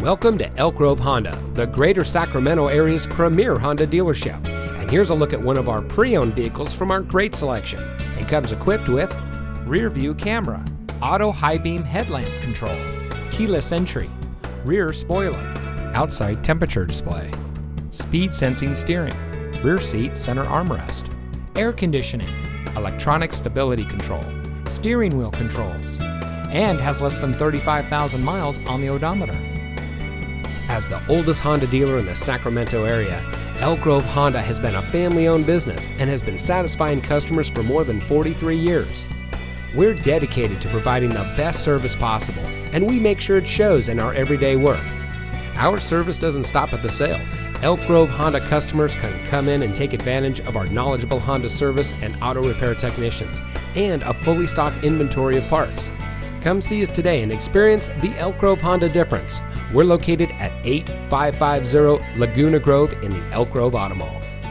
Welcome to Elk Grove Honda, the greater Sacramento area's premier Honda dealership. And here's a look at one of our pre-owned vehicles from our great selection. It comes equipped with rear view camera, auto high beam headlamp control, keyless entry, rear spoiler, outside temperature display, speed sensing steering, rear seat center armrest, air conditioning, electronic stability control, steering wheel controls, and has less than 35,000 miles on the odometer. As the oldest Honda dealer in the Sacramento area, Elk Grove Honda has been a family-owned business and has been satisfying customers for more than 43 years. We're dedicated to providing the best service possible, and we make sure it shows in our everyday work. Our service doesn't stop at the sale. Elk Grove Honda customers can come in and take advantage of our knowledgeable Honda service and auto repair technicians, and a fully stocked inventory of parts. Come see us today and experience the Elk Grove Honda difference. We're located at 8550 Laguna Grove in the Elk Grove Auto Mall.